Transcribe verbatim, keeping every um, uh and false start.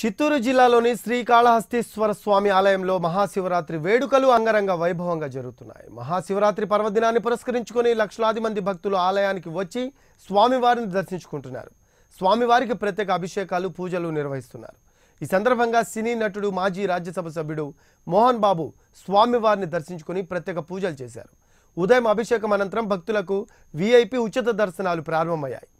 చిత్తూరు జిల్లాలోని శ్రీకాళహస్తీశ్వర స్వామి ఆలయంలో మహాశివరాత్రి వేడుకలు అంగరంగ వైభవంగా జరుగుతున్నాయి. మహాశివరాత్రి పర్వదినాన్ని పురస్కరించుకొని లక్షలాది మంది భక్తులు ఆలయానికి వచ్చి స్వామివారిని దర్శించుకుంటున్నారు. స్వామివారికి ప్రత్యేక అభిషేకాలు పూజలు నిర్వహిస్తున్నారు. ఈ సందర్భంగా సినీ నటుడు మాజీ రాజ్యసభ సభ్యుడు మోహన్ బాబు స్వామివారిని దర్శించుకొని ప్రత్యేక పూజలు చేశారు. ఉదయం అభిషేకం అనంతరం భక్తులకు వీఐపీ ఉచిత దర్శనాలు ప్రారంభమయ్యాయి.